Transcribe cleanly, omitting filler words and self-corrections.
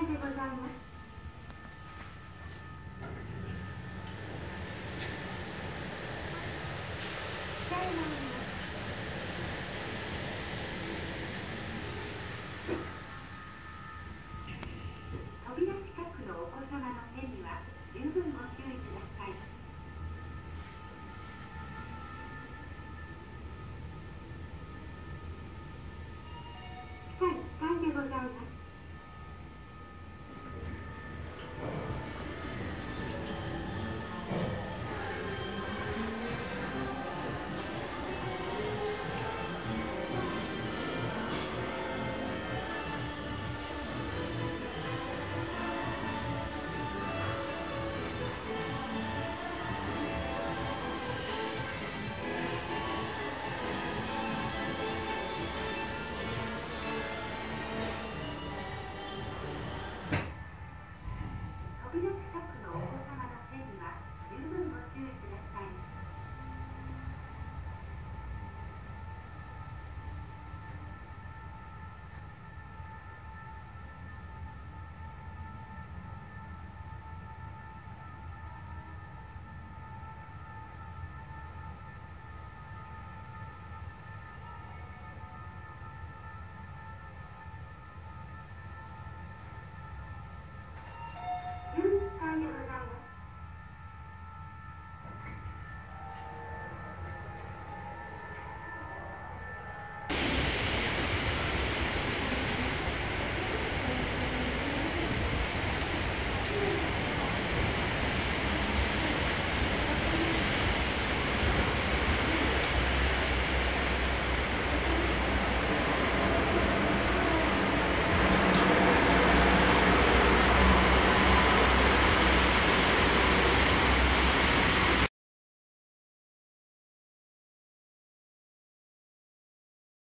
でございます。扉近くのお子様の手には十分ご注意ください。